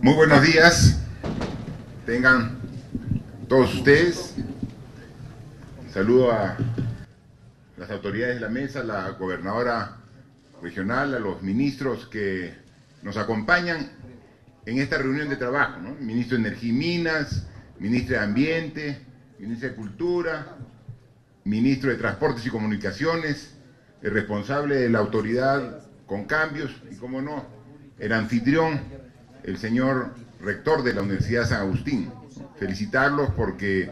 Muy buenos días, tengan todos ustedes. Saludo a las autoridades de la mesa, a la gobernadora regional, a los ministros que nos acompañan en esta reunión de trabajo, ¿no? Ministro de Energía y Minas, ministro de Ambiente, ministro de Cultura, ministro de Transportes y Comunicaciones, el responsable de la autoridad con cambios y, como no, el anfitrión, el señor rector de la Universidad de San Agustín. Felicitarlos porque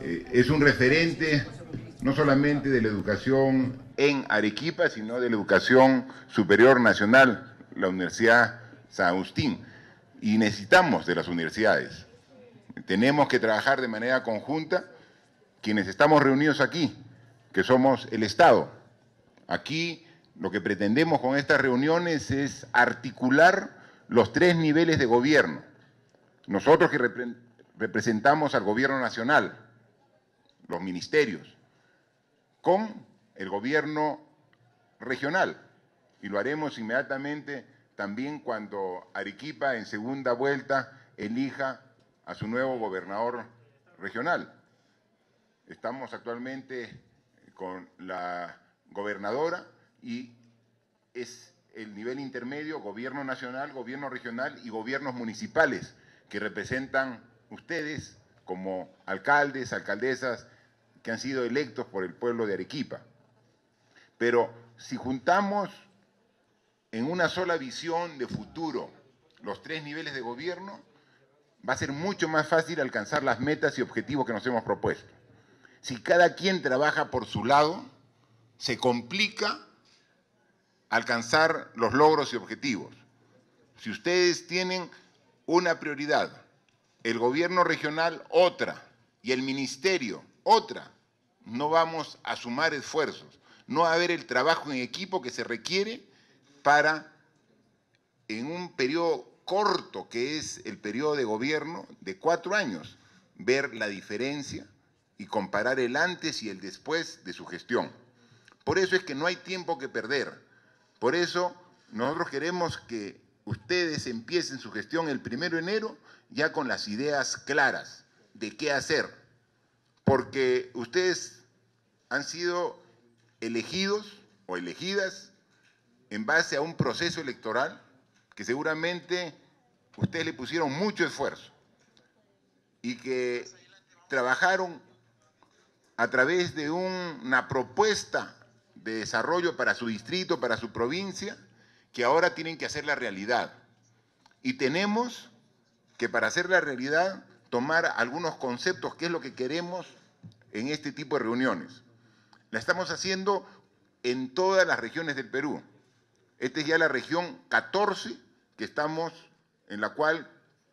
es un referente no solamente de la educación en Arequipa, sino de la educación superior nacional, la Universidad San Agustín. Y necesitamos de las universidades. Tenemos que trabajar de manera conjunta quienes estamos reunidos aquí, que somos el Estado. Aquí lo que pretendemos con estas reuniones es articular los tres niveles de gobierno. Nosotros que representamos al gobierno nacional, los ministerios, con el gobierno regional. Y lo haremos inmediatamente también cuando Arequipa en segunda vuelta elija a su nuevo gobernador regional. Estamos actualmente con la gobernadora y es el nivel intermedio, gobierno nacional, gobierno regional y gobiernos municipales que representan ustedes como alcaldes, alcaldesas que han sido electos por el pueblo de Arequipa. Pero si juntamos en una sola visión de futuro los tres niveles de gobierno, va a ser mucho más fácil alcanzar las metas y objetivos que nos hemos propuesto. Si cada quien trabaja por su lado, se complica alcanzar los logros y objetivos. Si ustedes tienen una prioridad, el gobierno regional otra y el ministerio otra, no vamos a sumar esfuerzos, no va a haber el trabajo en equipo que se requiere para, en un periodo corto que es el periodo de gobierno de 4 años, ver la diferencia y comparar el antes y el después de su gestión. Por eso es que no hay tiempo que perder. Por eso nosotros queremos que ustedes empiecen su gestión el 1 de enero ya con las ideas claras de qué hacer, porque ustedes han sido elegidos o elegidas en base a un proceso electoral que seguramente ustedes le pusieron mucho esfuerzo y que trabajaron a través de una propuesta de desarrollo para su distrito, para su provincia, que ahora tienen que hacer la realidad. Y tenemos que, para hacer la realidad, tomar algunos conceptos, que es lo que queremos en este tipo de reuniones. La estamos haciendo en todas las regiones del Perú. Esta es ya la región 14 que estamos, en la cual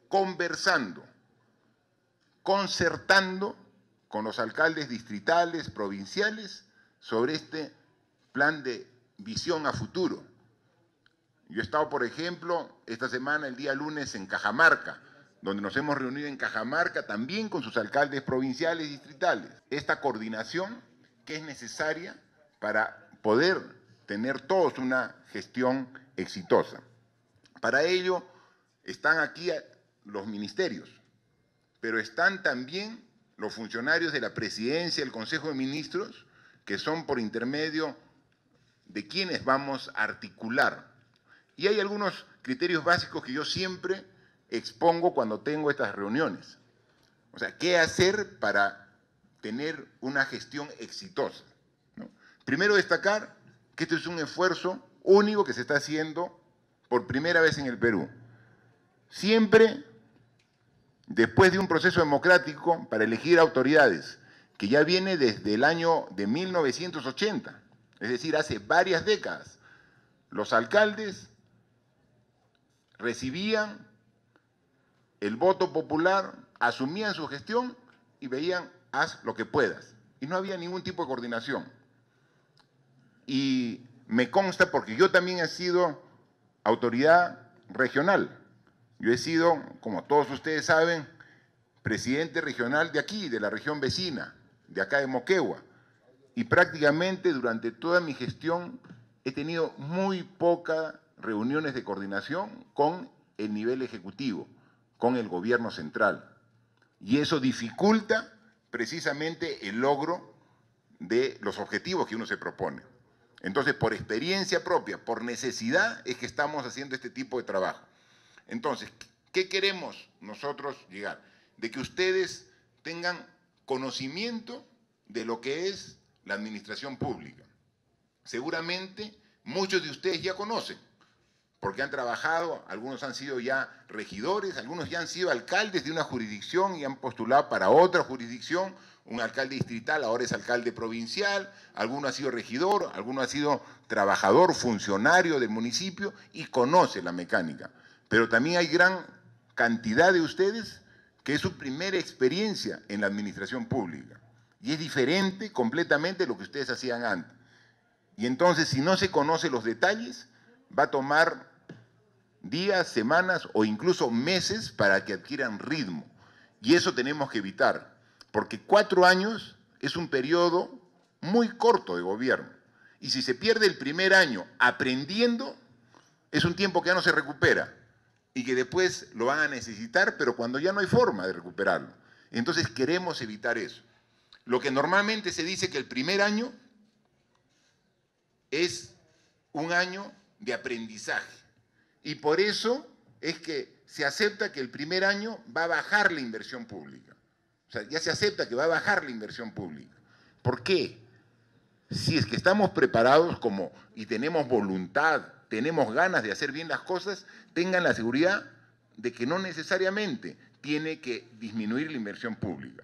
conversando, concertando con los alcaldes distritales, provinciales, sobre este plan de visión a futuro. Yo he estado, por ejemplo, esta semana, el día lunes, en Cajamarca, donde nos hemos reunido en Cajamarca también con sus alcaldes provinciales y distritales. Esta coordinación que es necesaria para poder tener todos una gestión exitosa. Para ello están aquí los ministerios, pero están también los funcionarios de la Presidencia, el Consejo de Ministros, que son por intermedio de quienes vamos a articular. Y hay algunos criterios básicos que yo siempre expongo cuando tengo estas reuniones. O sea, ¿qué hacer para tener una gestión exitosa, ¿no? Primero, destacar que esto es un esfuerzo único que se está haciendo por primera vez en el Perú. Siempre después de un proceso democrático para elegir autoridades, que ya viene desde el año de 1980, es decir, hace varias décadas, los alcaldes recibían el voto popular, asumían su gestión y veían, haz lo que puedas. Y no había ningún tipo de coordinación. Y me consta porque yo también he sido autoridad regional. Yo he sido, como todos ustedes saben, presidente regional de aquí, de la región vecina, de acá de Moquegua, y prácticamente durante toda mi gestión he tenido muy pocas reuniones de coordinación con el nivel ejecutivo con el gobierno central. Y eso dificulta precisamente el logro de los objetivos que uno se propone. Entonces, por experiencia propia, por necesidad, es que estamos haciendo este tipo de trabajo. Entonces, ¿qué queremos nosotros llegar? De que ustedes tengan conocimiento de lo que es la administración pública. Seguramente muchos de ustedes ya conocen, porque han trabajado, algunos han sido ya regidores, algunos ya han sido alcaldes de una jurisdicción y han postulado para otra jurisdicción, un alcalde distrital ahora es alcalde provincial, alguno ha sido regidor, alguno ha sido trabajador, funcionario del municipio y conoce la mecánica. Pero también hay gran cantidad de ustedes que es su primera experiencia en la administración pública y es diferente completamente de lo que ustedes hacían antes. Y entonces, si no se conocen los detalles, va a tomar días, semanas o incluso meses para que adquieran ritmo. Y eso tenemos que evitar, porque 4 años es un periodo muy corto de gobierno. Y si se pierde el primer año aprendiendo, es un tiempo que ya no se recupera y que después lo van a necesitar, pero cuando ya no hay forma de recuperarlo. Entonces queremos evitar eso. Lo que normalmente se dice que el primer año es un año de aprendizaje. Y por eso es que se acepta que el primer año va a bajar la inversión pública. O sea, ya se acepta que va a bajar la inversión pública. ¿Por qué? Si es que estamos preparados como y tenemos voluntad, tenemos ganas de hacer bien las cosas, tengan la seguridad de que no necesariamente tiene que disminuir la inversión pública.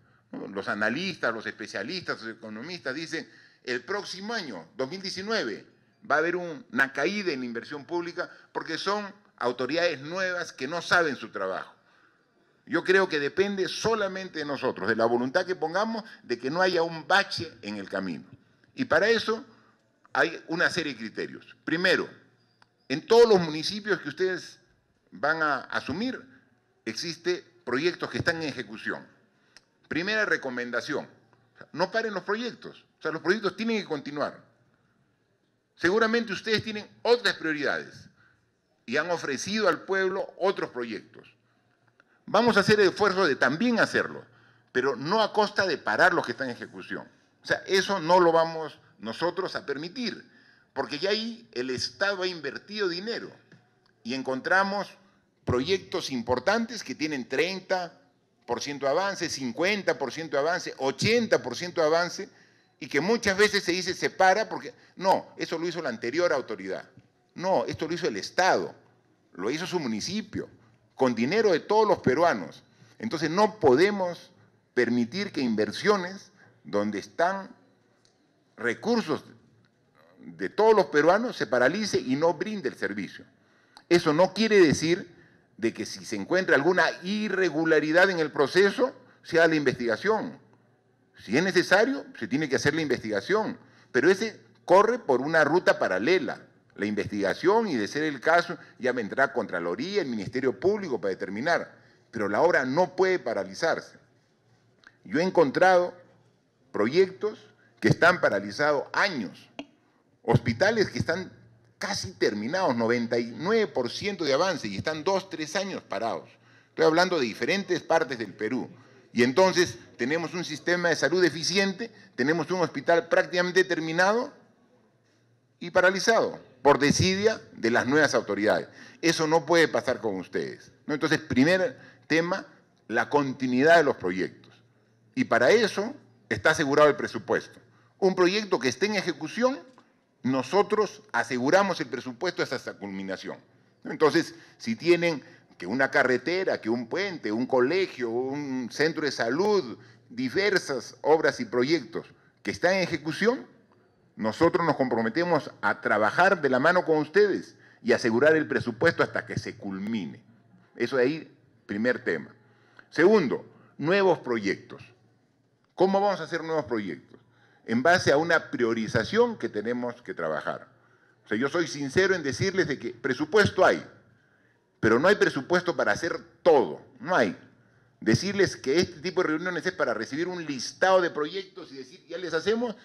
Los analistas, los especialistas, los economistas dicen, el próximo año, 2019, va a haber una caída en la inversión pública porque son autoridades nuevas que no saben su trabajo. Yo creo que depende solamente de nosotros, de la voluntad que pongamos de que no haya un bache en el camino. Y para eso hay una serie de criterios. Primero, en todos los municipios que ustedes van a asumir, existen proyectos que están en ejecución. Primera recomendación, no paren los proyectos. O sea, los proyectos tienen que continuar. Seguramente ustedes tienen otras prioridades y han ofrecido al pueblo otros proyectos. Vamos a hacer el esfuerzo de también hacerlo, pero no a costa de parar los que están en ejecución. O sea, eso no lo vamos nosotros a permitir, porque ya ahí el Estado ha invertido dinero y encontramos proyectos importantes que tienen 30% de avance, 50% de avance, 80% de avance, y que muchas veces se dice se para porque, no, eso lo hizo la anterior autoridad. No, esto lo hizo el Estado, lo hizo su municipio, con dinero de todos los peruanos. Entonces no podemos permitir que inversiones donde están recursos de todos los peruanos se paralice y no brinde el servicio. Eso no quiere decir de que si se encuentra alguna irregularidad en el proceso, se haga la investigación. Si es necesario, se tiene que hacer la investigación, pero ese corre por una ruta paralela, la investigación y de ser el caso ya vendrá Contraloría, el Ministerio Público para determinar, pero la obra no puede paralizarse. Yo he encontrado proyectos que están paralizados años, hospitales que están casi terminados, 99% de avance y están 2, 3 años parados. Estoy hablando de diferentes partes del Perú. Y entonces tenemos un sistema de salud eficiente, tenemos un hospital prácticamente terminado y paralizado por desidia de las nuevas autoridades. Eso no puede pasar con ustedes, ¿no? Entonces, primer tema, la continuidad de los proyectos. Y para eso está asegurado el presupuesto. Un proyecto que esté en ejecución, nosotros aseguramos el presupuesto hasta esa culminación. Entonces, si tienen que una carretera, que un puente, un colegio, un centro de salud, diversas obras y proyectos que están en ejecución, nosotros nos comprometemos a trabajar de la mano con ustedes y asegurar el presupuesto hasta que se culmine. Eso de ahí, primer tema. Segundo, nuevos proyectos. ¿Cómo vamos a hacer nuevos proyectos? En base a una priorización que tenemos que trabajar. O sea, yo soy sincero en decirles de que presupuesto hay, pero no hay presupuesto para hacer todo, no hay. Decirles que este tipo de reuniones es para recibir un listado de proyectos y decir, ya les hacemos,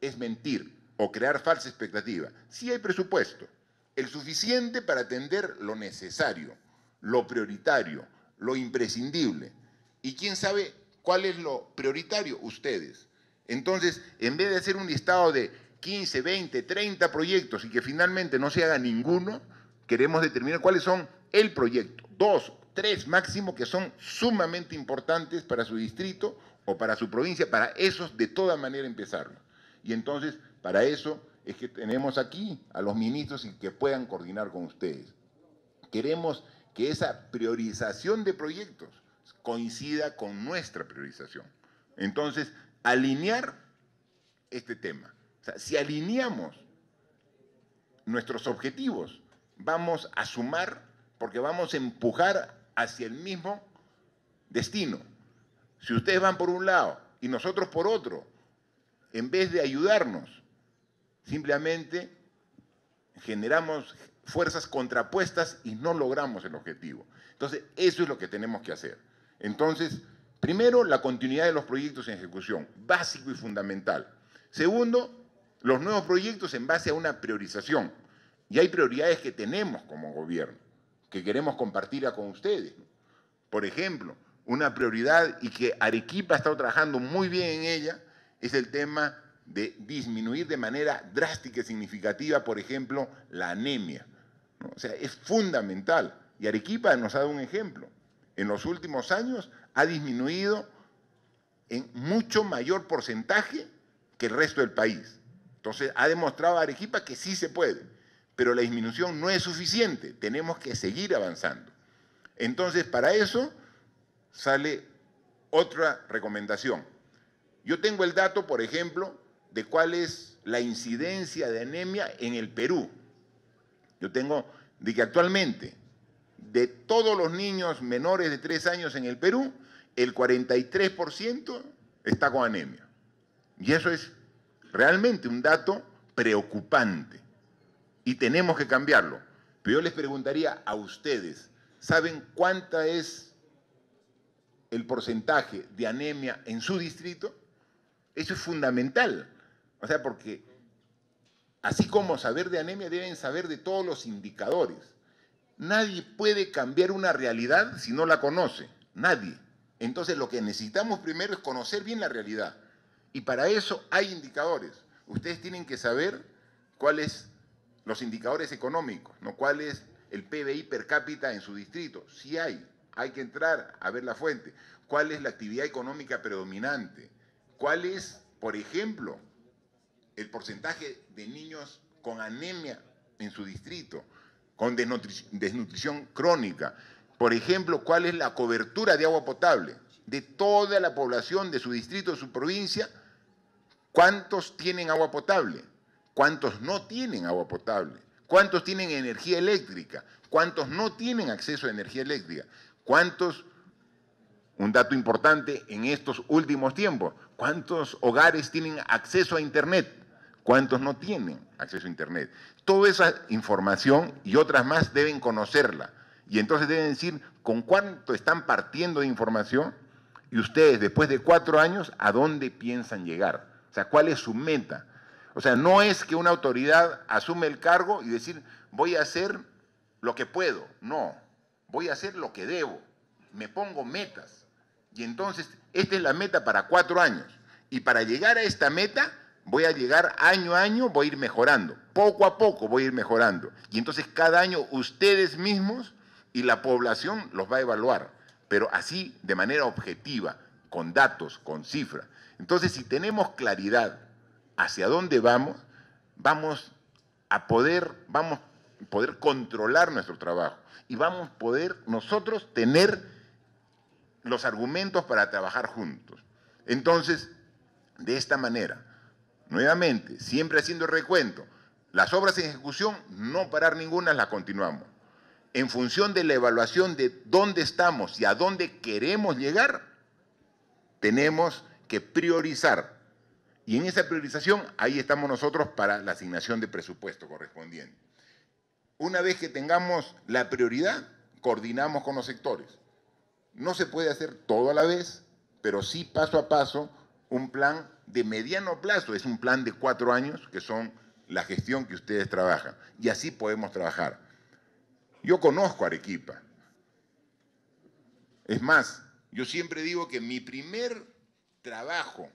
es mentir o crear falsa expectativa. Sí hay presupuesto, el suficiente para atender lo necesario, lo prioritario, lo imprescindible. ¿Y quién sabe cuál es lo prioritario? Ustedes. Entonces, en vez de hacer un listado de 15, 20, 30 proyectos y que finalmente no se haga ninguno, queremos determinar cuáles son el proyecto, 2, 3 máximo, que son sumamente importantes para su distrito o para su provincia, para esos de toda manera empezarlo. Y entonces, para eso es que tenemos aquí a los ministros y que puedan coordinar con ustedes. Queremos que esa priorización de proyectos coincida con nuestra priorización. Entonces, alinear este tema. O sea, si alineamos nuestros objetivos, vamos a sumar porque vamos a empujar hacia el mismo destino. Si ustedes van por un lado y nosotros por otro, en vez de ayudarnos, simplemente generamos fuerzas contrapuestas y no logramos el objetivo. Entonces, eso es lo que tenemos que hacer. Entonces, primero, la continuidad de los proyectos en ejecución, básico y fundamental. Segundo, los nuevos proyectos en base a una priorización. Y hay prioridades que tenemos como gobierno, que queremos compartir con ustedes. Por ejemplo, una prioridad, y que Arequipa ha estado trabajando muy bien en ella, es el tema de disminuir de manera drástica y significativa, por ejemplo, la anemia, ¿no? O sea, es fundamental. Y Arequipa nos ha dado un ejemplo. En los últimos años ha disminuido en mucho mayor porcentaje que el resto del país. Entonces, ha demostrado Arequipa que sí se puede. Pero la disminución no es suficiente, tenemos que seguir avanzando. Entonces, para eso sale otra recomendación. Yo tengo el dato, por ejemplo, de cuál es la incidencia de anemia en el Perú. Yo tengo de que actualmente, de todos los niños menores de 3 años en el Perú, el 43% está con anemia. Y eso es realmente un dato preocupante. Y tenemos que cambiarlo. Pero yo les preguntaría a ustedes, ¿saben cuánta es el porcentaje de anemia en su distrito? Eso es fundamental. O sea, porque así como saber de anemia, deben saber de todos los indicadores. Nadie puede cambiar una realidad si no la conoce. Nadie. Entonces, lo que necesitamos primero es conocer bien la realidad. Y para eso hay indicadores. Ustedes tienen que saber cuál es los indicadores económicos, ¿no? ¿Cuál es el PBI per cápita en su distrito? Sí hay que entrar a ver la fuente. ¿Cuál es la actividad económica predominante? ¿Cuál es, por ejemplo, el porcentaje de niños con anemia en su distrito, con desnutrición crónica? Por ejemplo, ¿cuál es la cobertura de agua potable de toda la población de su distrito, de su provincia? ¿Cuántos tienen agua potable? ¿Cuántos no tienen agua potable? ¿Cuántos tienen energía eléctrica? ¿Cuántos no tienen acceso a energía eléctrica? ¿Cuántos, un dato importante en estos últimos tiempos, cuántos hogares tienen acceso a Internet? ¿Cuántos no tienen acceso a Internet? Toda esa información y otras más deben conocerla. Y entonces deben decir con cuánto están partiendo de información y ustedes, después de 4 años, ¿a dónde piensan llegar? O sea, ¿cuál es su meta? O sea, no es que una autoridad asume el cargo y decir, voy a hacer lo que puedo. No, voy a hacer lo que debo. Me pongo metas. Y entonces, esta es la meta para 4 años. Y para llegar a esta meta, voy a llegar año a año, voy a ir mejorando. Poco a poco voy a ir mejorando. Y entonces, cada año, ustedes mismos y la población los va a evaluar. Pero así, de manera objetiva, con datos, con cifras. Entonces, si tenemos claridad hacia dónde vamos, vamos a poder controlar nuestro trabajo y vamos a poder nosotros tener los argumentos para trabajar juntos. Entonces, de esta manera, nuevamente, siempre haciendo el recuento, las obras en ejecución, no parar ninguna, las continuamos. En función de la evaluación de dónde estamos y a dónde queremos llegar, tenemos que priorizar. Y en esa priorización, ahí estamos nosotros para la asignación de presupuesto correspondiente. Una vez que tengamos la prioridad, coordinamos con los sectores. No se puede hacer todo a la vez, pero sí paso a paso un plan de mediano plazo. Es un plan de 4 años, que son la gestión que ustedes trabajan. Y así podemos trabajar. Yo conozco Arequipa. Es más, yo siempre digo que mi primer trabajo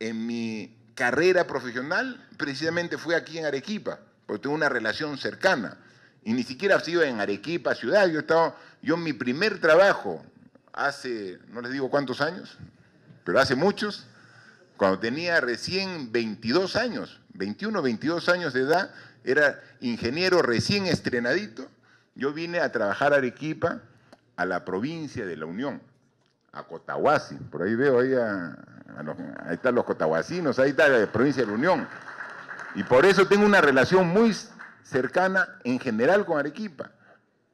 en mi carrera profesional precisamente fue aquí en Arequipa, porque tengo una relación cercana. Y ni siquiera ha sido en Arequipa ciudad, yo mi primer trabajo hace, no les digo cuántos años, pero hace muchos, cuando tenía recién 22 años, 21, 22 años de edad, era ingeniero recién estrenadito, yo vine a trabajar a Arequipa, a la provincia de la Unión, a Cotahuasi, por ahí veo, ahí están los cotahuasinos, ahí está la provincia de la Unión, y por eso tengo una relación muy cercana en general con Arequipa,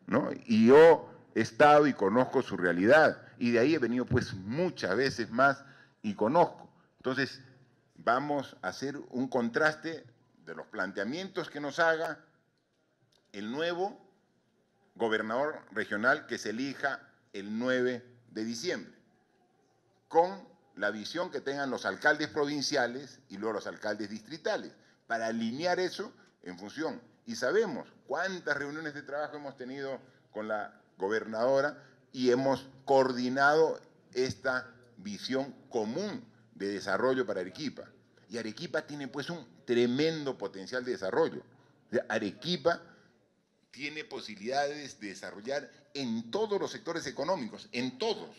¿no? Y yo he estado y conozco su realidad, y de ahí he venido pues muchas veces más y conozco. Entonces, vamos a hacer un contraste de los planteamientos que nos haga el nuevo gobernador regional que se elija el 9 de diciembre, con la visión que tengan los alcaldes provinciales y luego los alcaldes distritales, para alinear eso en función. Y sabemos cuántas reuniones de trabajo hemos tenido con la gobernadora y hemos coordinado esta visión común de desarrollo para Arequipa. Y Arequipa tiene pues un tremendo potencial de desarrollo. O sea, Arequipa tiene posibilidades de desarrollar en todos los sectores económicos, en todos.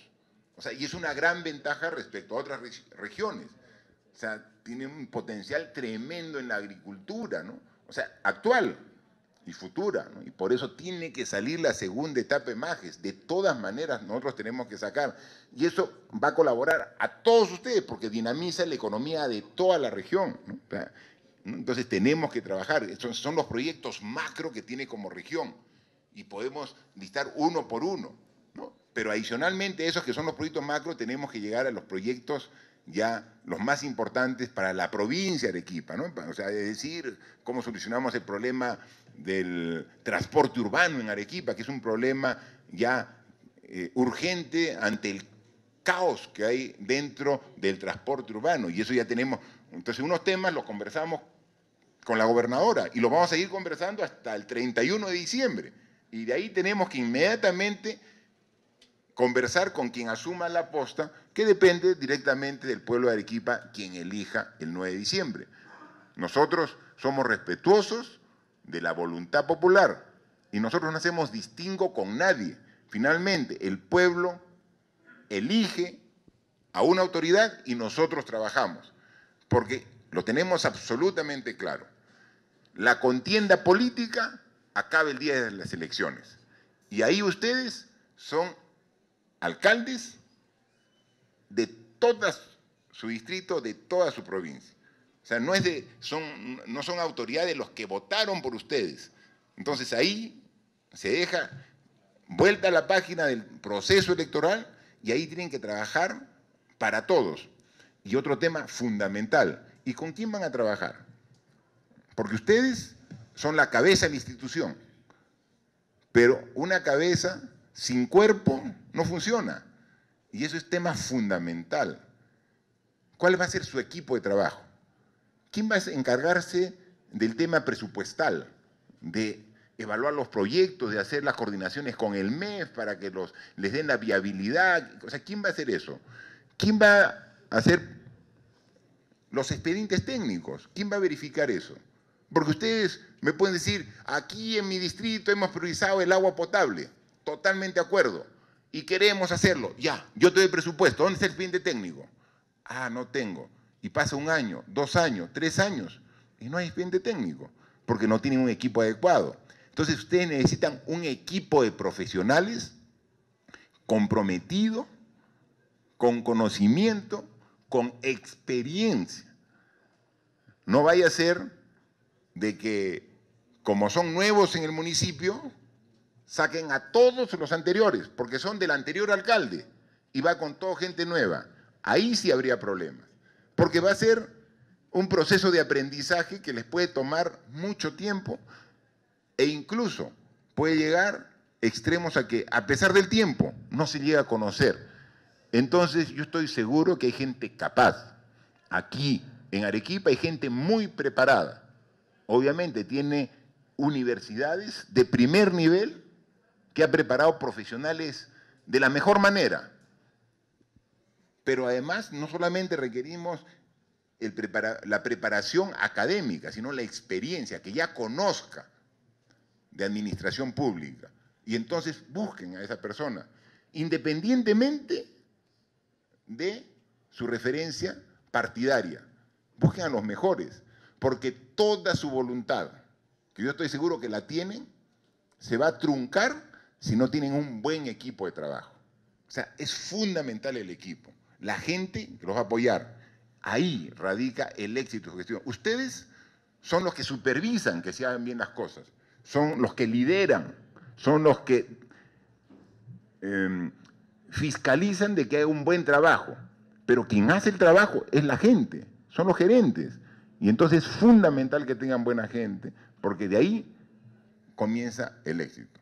O sea, y es una gran ventaja respecto a otras regiones. O sea, tiene un potencial tremendo en la agricultura, ¿no? O sea, actual y futura, ¿no? Y por eso tiene que salir la segunda etapa de Majes. De todas maneras, nosotros tenemos que sacar. Y eso va a colaborar a todos ustedes, porque dinamiza la economía de toda la región, ¿no? O sea, entonces, tenemos que trabajar. Estos son los proyectos macro que tiene como región. Y podemos listar uno por uno, ¿no? Pero adicionalmente, esos que son los proyectos macro, tenemos que llegar a los proyectos ya los más importantes para la provincia de Arequipa, ¿no? O sea, es decir, cómo solucionamos el problema del transporte urbano en Arequipa, que es un problema ya urgente ante el caos que hay dentro del transporte urbano. Y eso ya tenemos. Entonces, unos temas los conversamos con la gobernadora y los vamos a seguir conversando hasta el 31 de diciembre. Y de ahí tenemos que inmediatamente conversar con quien asuma la posta, que depende directamente del pueblo de Arequipa, quien elija el 9 de diciembre. Nosotros somos respetuosos de la voluntad popular y nosotros no hacemos distingo con nadie. Finalmente, el pueblo elige a una autoridad y nosotros trabajamos, porque lo tenemos absolutamente claro. La contienda política acaba el día de las elecciones y ahí ustedes son alcaldes de todo su distrito, de toda su provincia. O sea, no son autoridades los que votaron por ustedes. Entonces ahí se deja vuelta la página del proceso electoral y ahí tienen que trabajar para todos. Y otro tema fundamental, ¿y con quién van a trabajar? Porque ustedes son la cabeza de la institución, pero una cabeza sin cuerpo no funciona. Y eso es tema fundamental. ¿Cuál va a ser su equipo de trabajo? ¿Quién va a encargarse del tema presupuestal, de evaluar los proyectos, de hacer las coordinaciones con el MEF para que les den la viabilidad? O sea, ¿quién va a hacer eso? ¿Quién va a hacer los expedientes técnicos? ¿Quién va a verificar eso? Porque ustedes me pueden decir, aquí en mi distrito hemos priorizado el agua potable. Totalmente de acuerdo, y queremos hacerlo, ya, yo te doy presupuesto, ¿dónde está el expediente técnico? Ah, no tengo, y pasa un año, 2 años, 3 años, y no hay expediente técnico, porque no tienen un equipo adecuado. Entonces, ustedes necesitan un equipo de profesionales comprometido, con conocimiento, con experiencia. No vaya a ser de que, como son nuevos en el municipio, saquen a todos los anteriores, porque son del anterior alcalde, y va con toda gente nueva. Ahí sí habría problemas, porque va a ser un proceso de aprendizaje que les puede tomar mucho tiempo, e incluso puede llegar extremos a que, a pesar del tiempo, no se llega a conocer. Entonces, yo estoy seguro que hay gente capaz. Aquí, en Arequipa, hay gente muy preparada. Obviamente, tiene universidades de primer nivel, que ha preparado profesionales de la mejor manera. Pero además no solamente requerimos la preparación académica, sino la experiencia, que ya conozca de administración pública. Y entonces busquen a esa persona, independientemente de su referencia partidaria. Busquen a los mejores, porque toda su voluntad, que yo estoy seguro que la tienen, se va a truncar si no tienen un buen equipo de trabajo. O sea, es fundamental el equipo, la gente que los va a apoyar. Ahí radica el éxito de su gestión. Ustedes son los que supervisan que se hagan bien las cosas, son los que lideran, son los que fiscalizan de que hay un buen trabajo. Pero quien hace el trabajo es la gente, son los gerentes. Y entonces es fundamental que tengan buena gente, porque de ahí comienza el éxito.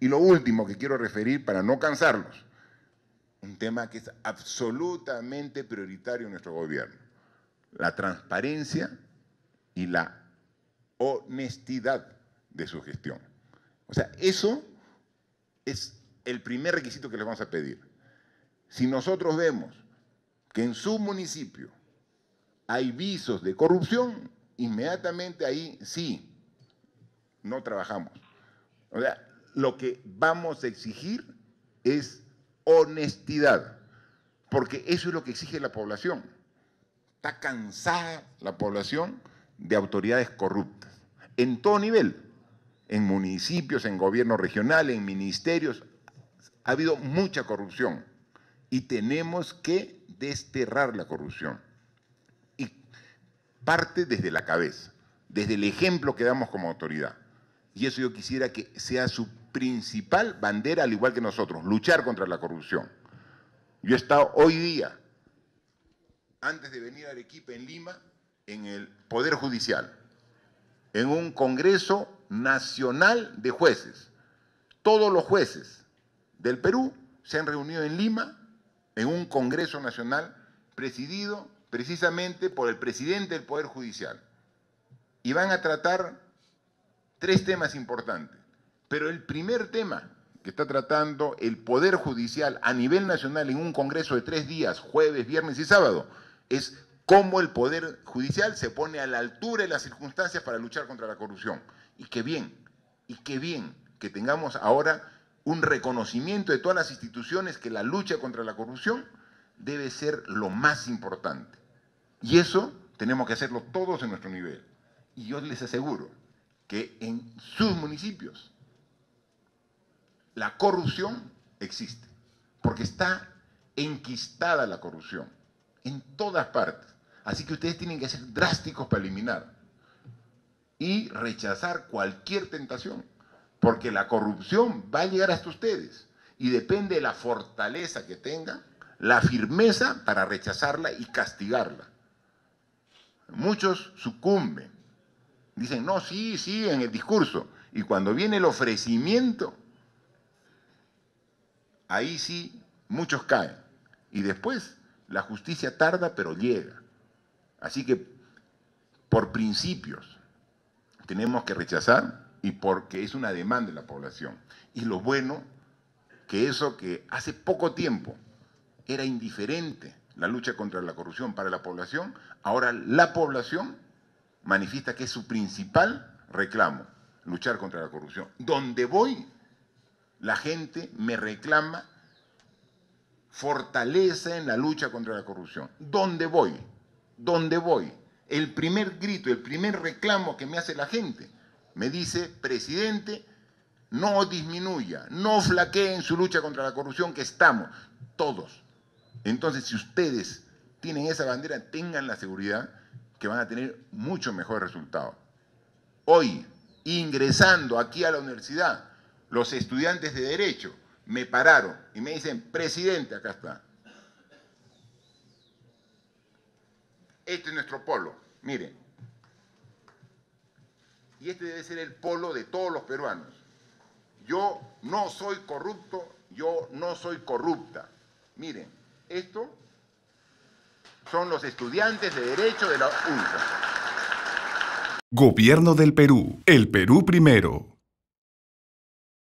Y lo último que quiero referir, para no cansarlos, un tema que es absolutamente prioritario en nuestro gobierno: la transparencia y la honestidad de su gestión. O sea, eso es el primer requisito que les vamos a pedir. Si nosotros vemos que en su municipio hay visos de corrupción, inmediatamente ahí sí, no trabajamos. O sea, lo que vamos a exigir es honestidad, porque eso es lo que exige la población. Está cansada la población de autoridades corruptas, en todo nivel, en municipios, en gobierno regional, en ministerios. Ha habido mucha corrupción y tenemos que desterrar la corrupción. Y parte desde la cabeza, desde el ejemplo que damos como autoridad. Y eso yo quisiera que sea su principal bandera, al igual que nosotros, luchar contra la corrupción. Yo he estado hoy día, antes de venir a Arequipa, en Lima, en el Poder Judicial, en un Congreso Nacional de Jueces. Todos los jueces del Perú se han reunido en Lima, en un Congreso Nacional presidido precisamente por el presidente del Poder Judicial. Y van a tratar tres temas importantes. Pero el primer tema que está tratando el Poder Judicial a nivel nacional en un congreso de 3 días, jueves, viernes y sábado, es cómo el Poder Judicial se pone a la altura de las circunstancias para luchar contra la corrupción. Y qué bien que tengamos ahora un reconocimiento de todas las instituciones que la lucha contra la corrupción debe ser lo más importante. Y eso tenemos que hacerlo todos en nuestro nivel. Y yo les aseguro que en sus municipios la corrupción existe, porque está enquistada la corrupción en todas partes. Así que ustedes tienen que ser drásticos para eliminar y rechazar cualquier tentación, porque la corrupción va a llegar hasta ustedes y depende de la fortaleza que tengan, la firmeza para rechazarla y castigarla. Muchos sucumben, dicen, no, sí, sí, en el discurso, y cuando viene el ofrecimiento, ahí sí, muchos caen. Y después, la justicia tarda, pero llega. Así que, por principios, tenemos que rechazar, y porque es una demanda de la población. Y lo bueno, que eso que hace poco tiempo era indiferente, la lucha contra la corrupción para la población, ahora la población manifiesta que es su principal reclamo, luchar contra la corrupción. Donde voy, la gente me reclama fortaleza en la lucha contra la corrupción. ¿Dónde voy? ¿Dónde voy? El primer grito, el primer reclamo que me hace la gente, me dice, presidente, no disminuya, no flaquee en su lucha contra la corrupción, que estamos todos. Entonces, si ustedes tienen esa bandera, tengan la seguridad que van a tener mucho mejor resultado. Hoy, ingresando aquí a la universidad, los estudiantes de Derecho me pararon y me dicen, presidente, acá está. Este es nuestro polo, miren. Y este debe ser el polo de todos los peruanos. Yo no soy corrupto, yo no soy corrupta. Miren, esto son los estudiantes de Derecho de la UNSA. Gobierno del Perú. El Perú primero.